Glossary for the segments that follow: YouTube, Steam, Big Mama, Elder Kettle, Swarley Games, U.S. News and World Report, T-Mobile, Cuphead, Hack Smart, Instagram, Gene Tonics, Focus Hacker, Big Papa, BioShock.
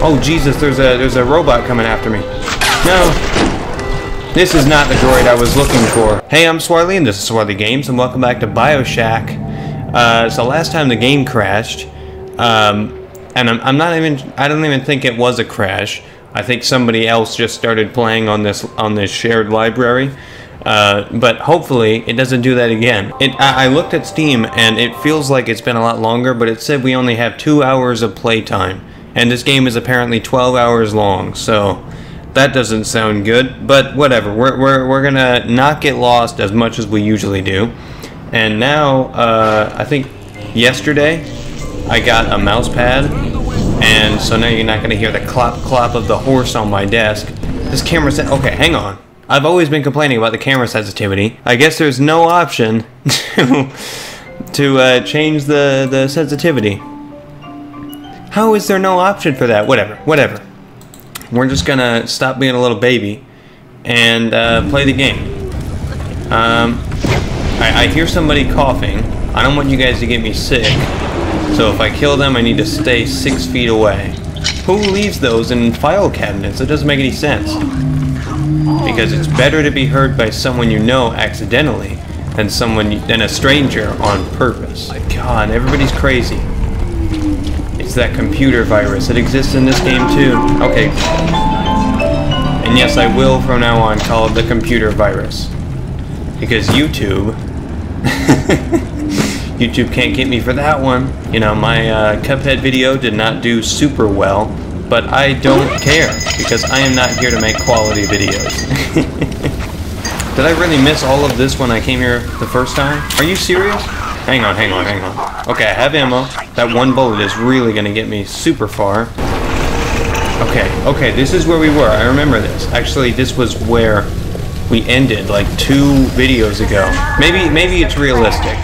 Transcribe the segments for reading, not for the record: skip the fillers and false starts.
Oh Jesus, there's a robot coming after me. No. This is not the droid I was looking for. Hey, I'm Swarley and this is Swarley Games and welcome back to BioShock. So last time the game crashed, and I don't even think it was a crash. I think somebody else just started playing on this shared library. But hopefully it doesn't do that again. I looked at Steam and it feels like it's been a lot longer, but it said we only have 2 hours of playtime, and this game is apparently 12 hours long. So that doesn't sound good, but whatever. We're gonna not get lost as much as we usually do. And now I think yesterday I got a mouse pad, and so now you're not gonna hear the clop clop of the horse on my desk. This camera set. Okay, hang on. I've always been complaining about the camera sensitivity. I guess there's no option to change the sensitivity. How is there no option for that? Whatever, whatever. We're just gonna stop being a little baby and play the game. I hear somebody coughing. I don't want you guys to get me sick. So if I kill them, I need to stay 6 feet away. Who leaves those in file cabinets? It doesn't make any sense. Because it's better to be heard by someone you know accidentally than a stranger on purpose. God, everybody's crazy. It's that computer virus. It exists in this game too. Okay. And yes, I will from now on call it the computer virus. Because YouTube... YouTube can't get me for that one. You know, my Cuphead video did not do super well. But I don't care, because I am not here to make quality videos. Did I really miss all of this when I came here the first time? Are you serious? Hang on, hang on, hang on. Okay, I have ammo. That one bullet is really gonna get me super far. Okay, okay, this is where we were. I remember this. Actually, this was where we ended, like 2 videos ago. Maybe it's realistic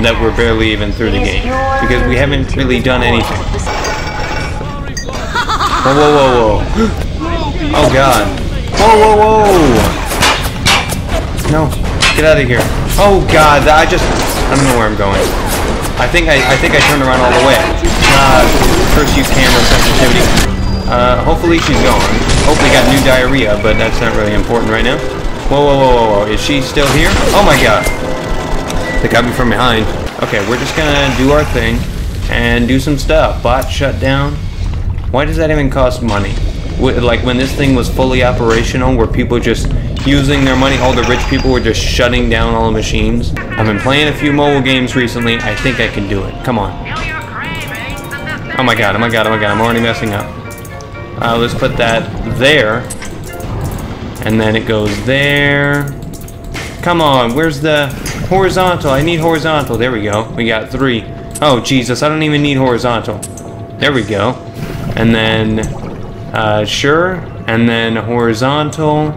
that we're barely even through the game, because we haven't really done anything. Whoa, whoa, whoa, whoa. Oh, God. Whoa, whoa, whoa. No. Get out of here. Oh, God. I don't know where I'm going. I think I turned around all the way. First use camera sensitivity. Hopefully she's gone. Hopefully got new diarrhea, but that's not really important right now. Whoa, whoa, whoa, whoa, whoa. Is she still here? Oh, my God. They got me from behind. Okay, we're just gonna do our thing and do some stuff. Bot shut down. Why does that even cost money? Like when this thing was fully operational, were people just using their money? All the rich people were just shutting down all the machines. I've been playing a few mobile games recently. I think I can do it. Come on. Oh my God, oh my God, oh my God. I'm already messing up. Let's put that there. And then it goes there. Come on, where's the horizontal? I need horizontal. There we go. We got 3. Oh, Jesus, I don't even need horizontal. There we go. And then, sure, and then horizontal,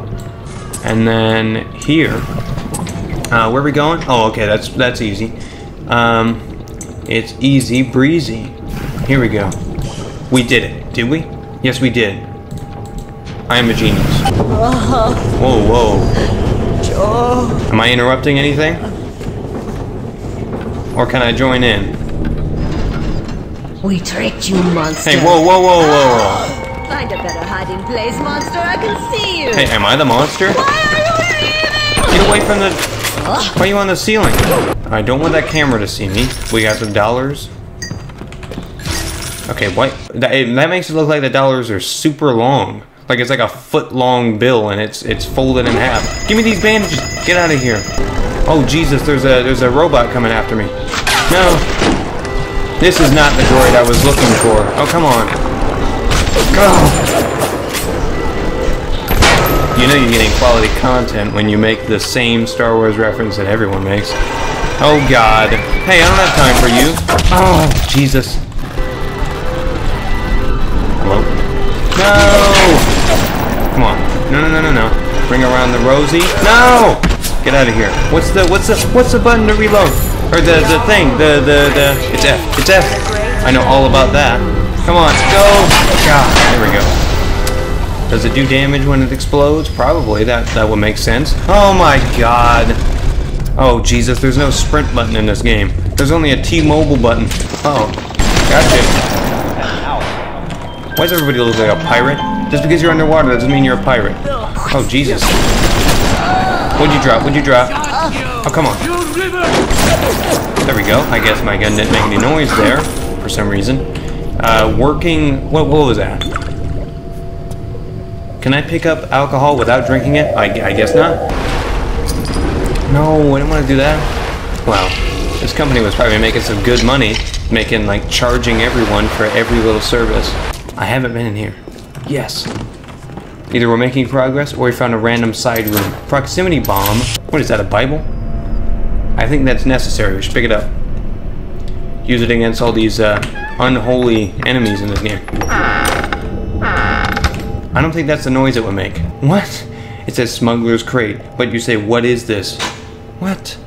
and then here. Where are we going? Oh, okay, that's easy. It's easy breezy. Here we go. We did it, did we? Yes, we did. I am a genius. Whoa, whoa. Joe. Am I interrupting anything? Or can I join in? We tricked you, monster. Hey, whoa, whoa, whoa, whoa, whoa. Find a better hiding place, monster. I can see you. Hey, am I the monster? Why are you leaving? Get away from the... Why are you on the ceiling? I don't want that camera to see me. We got some dollars. Okay, what? That makes it look like the dollars are super long. Like it's like a foot-long bill, and it's folded in half. Give me these bandages. Get out of here. Oh, Jesus, there's a robot coming after me. No. This is not the droid I was looking for. Oh, come on. Go! You know you're getting quality content when you make the same Star Wars reference that everyone makes. Oh, God. Hey, I don't have time for you. Oh, Jesus. Hello? No! Come on. No, no, no, no, no. Bring around the Rosie. No! Get out of here. What's the button to reload? Or the thing, it's F, it's F. I know all about that. Come on, go! God, there we go. Does it do damage when it explodes? Probably, that would make sense. Oh my God. Oh Jesus, there's no sprint button in this game. There's only a T-Mobile button. Oh, gotcha. Why does everybody look like a pirate? Just because you're underwater doesn't mean you're a pirate. Oh, Jesus. What'd you drop? What'd you drop? Oh, come on. There we go. I guess my gun didn't make any noise there for some reason. Working... What was that? Can I pick up alcohol without drinking it? I guess not. No, I didn't want to do that. Wow. This company was probably making some good money, making, like, charging everyone for every little service. I haven't been in here. Yes. Either we're making progress, or we found a random side room. Proximity bomb. What is that, a Bible? I think that's necessary. We should pick it up. Use it against all these, unholy enemies in here. I don't think that's the noise it would make. What? It says smuggler's crate. But you say, what is this? What?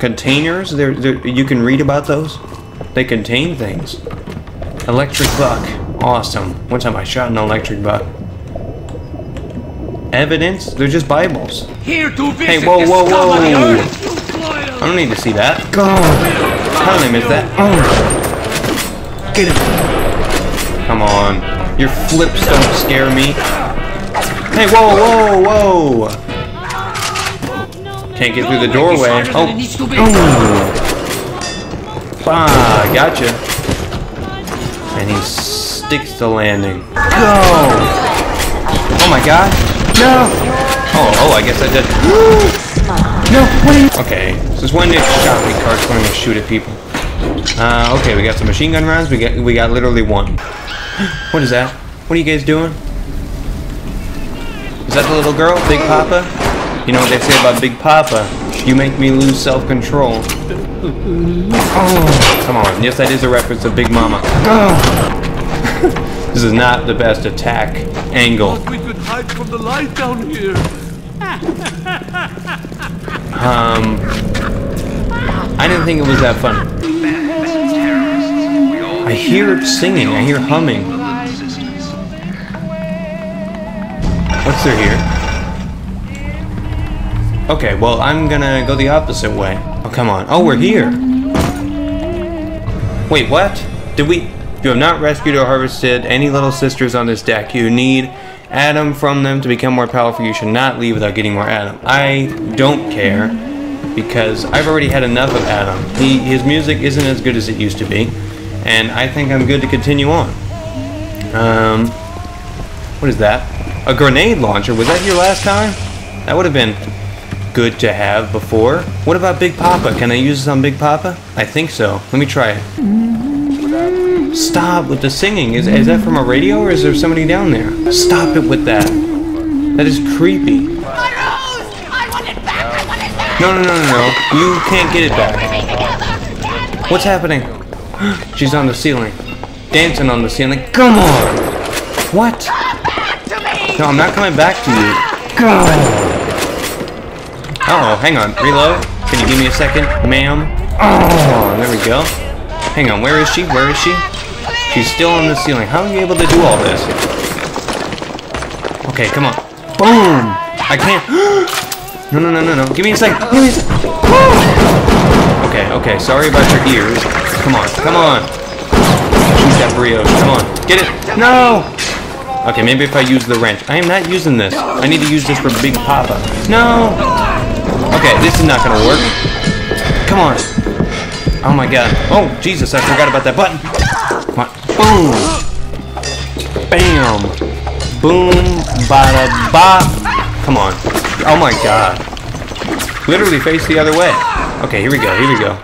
Containers? You can read about those? They contain things. Electric buck. Awesome. One time I shot an electric buck. Evidence? They're just Bibles. Here to visit. Hey, whoa, whoa, whoa. I don't need to see that. God. How did I miss that? Oh. Get him. Come on. Your flips don't scare me. Hey, whoa, whoa, whoa. Can't get through the doorway. Oh. Ooh. Bah, gotcha. And he sticks the landing. Go! Oh my god. No! Oh, I guess I did. No, wait! Okay, so this one shotgun cart's going to shoot at people. Okay, we got some machine gun rounds. We got literally one. What is that? What are you guys doing? Is that the little girl? Big Papa? You know what they say about Big Papa? You make me lose self-control. Oh, come on. Yes, that is a reference to Big Mama. Oh. This is not the best attack angle. We could hide from the light down here. I didn't think it was that fun. I hear it singing. I hear humming. What's there here? Okay, well, I'm gonna go the opposite way. Oh, come on. Oh, we're here. Wait, what? Did we... You have not rescued or harvested any little sisters on this deck. You need Adam from them to become more powerful. You should not leave without getting more Adam. I don't care, because I've already had enough of Adam. His music isn't as good as it used to be, and I think I'm good to continue on. What is that? A grenade launcher? Was that here last time? That would have been... good to have before. What about Big Papa? Can I use this on Big Papa? I think so. Let me try it. Stop with the singing. Is that from a radio or is there somebody down there? Stop it with that. That is creepy. My rose! I want it back! I want it back! No. You can't get it back. What's happening? She's on the ceiling. Dancing on the ceiling. Come on! What? Come back to me! No, I'm not coming back to you. God! Uh oh, hang on. Reload. Can you give me a second, ma'am? Oh, there we go. Hang on. Where is she? Where is she? She's still on the ceiling. How are you able to do all this? Okay, come on. Boom! I can't. No. Give me a second. Give me a second. Okay. Sorry about your ears. Come on. Shoot that brioche. Come on. Get it. No! Okay, maybe if I use the wrench. I am not using this. I need to use this for Big Papa. No! Okay, this is not gonna work. Come on. Oh my god. Oh, Jesus, I forgot about that button. Come on. Boom. Bam. Boom. Bada bop. Come on. Oh my god. Literally face the other way. Okay, here we go. Get you.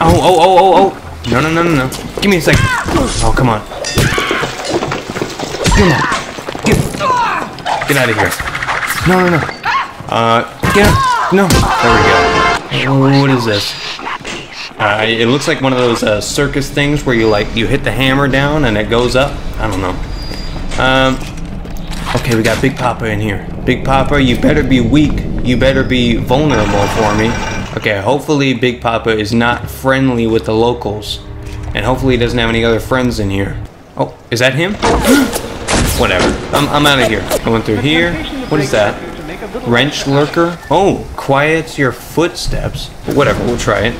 Oh. No. Give me a second. Oh, come on. Come on. Get out of here. No. Get up! No! There we go. What is this? It looks like one of those circus things where you hit the hammer down and it goes up. I don't know. Okay, we got Big Papa in here. Big Papa, you better be weak. You better be vulnerable for me. Okay, hopefully Big Papa is not friendly with the locals. And hopefully he doesn't have any other friends in here. Oh, is that him? Whatever. I'm out of here. I went through here. What is that? Wrench lurker? Oh, quiets your footsteps. Whatever, we'll try it.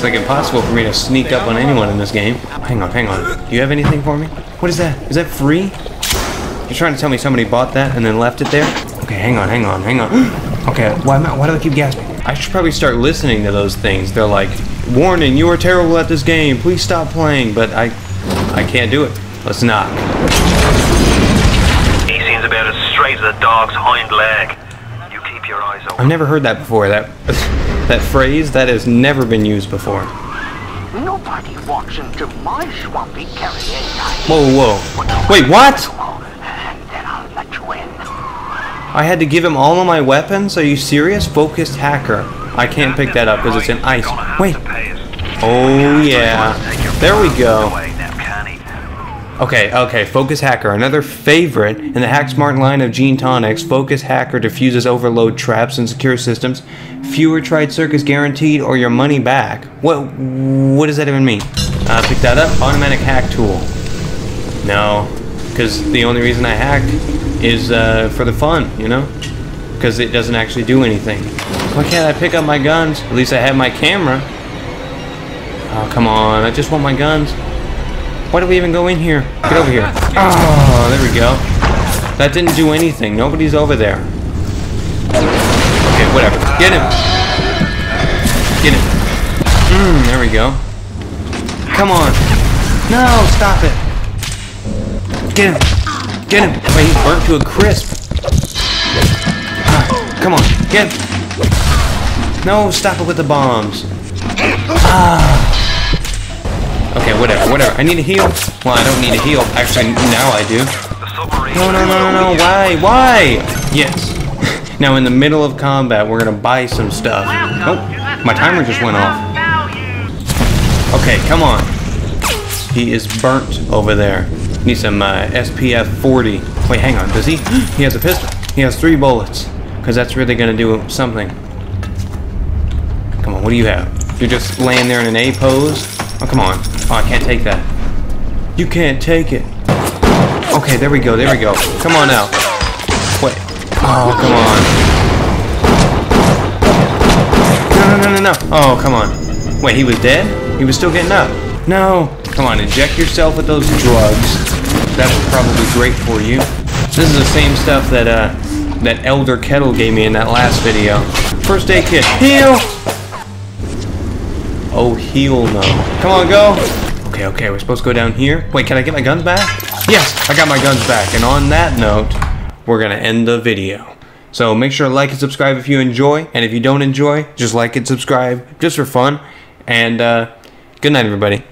It's like impossible for me to sneak up on anyone in this game. Hang on, hang on. Do you have anything for me? What is that? Is that free? You're trying to tell me somebody bought that and then left it there? Okay, hang on, hang on, hang on. Okay, why do I keep gasping? I should probably start listening to those things. They're like, warning, you are terrible at this game. Please stop playing. But I can't do it. Let's knock. He seems about as straight as a dog's hind leg. You keep your eyes open. I've never heard that before. That phrase, that has never been used before. Nobody walks into my swampy carrier. Whoa, whoa. Wait, what? I had to give him all of my weapons? Are you serious? Focused Hacker. I can't pick that up because it's in ice. Wait. Oh, yeah. There we go. Okay, okay. Focus Hacker. Another favorite in the Hack Smart line of Gene Tonics. Focus Hacker diffuses overload traps and secure systems. Fewer tried circuits guaranteed or your money back. What does that even mean? Pick that up. Automatic hack tool. No. Because the only reason I hacked is for the fun, you know? Because it doesn't actually do anything. Why can't I pick up my guns? At least I have my camera. Oh, come on. I just want my guns. Why did we even go in here? Get over here. Oh, there we go. That didn't do anything. Nobody's over there. Okay, whatever. Get him. Get him. There we go. Come on. No, stop it. Get him. Get him! Wait, he's burnt to a crisp! Ah, come on, get him! No, stop it with the bombs! Ah! Okay, whatever, whatever. I need a heal! Well, I don't need a heal. Actually, now I do. No, no, no, no, no, why? Why? Yes. Now, in the middle of combat, we're gonna buy some stuff. Oh, my timer just went off. Okay, come on. He is burnt over there. Need some SPF 40. Wait, hang on. Does he? He has a pistol. He has 3 bullets. Because that's really going to do something. Come on, what do you have? You're just laying there in an A pose? Oh, come on. Oh, I can't take that. You can't take it. Okay, there we go, there we go. Come on out. Wait. Oh, come on. No, no, no, no, no. Oh, come on. Wait, he was dead? He was still getting up. No. Come on, inject yourself with those drugs. That was probably great for you. This is the same stuff that that Elder Kettle gave me in that last video. First aid kit. Heal! Oh, heal no. Come on, go! Okay, okay, we're supposed to go down here. Wait, can I get my guns back? Yes, I got my guns back. And on that note, we're gonna end the video. So make sure to like and subscribe if you enjoy. And if you don't enjoy, just like and subscribe just for fun. And good night, everybody.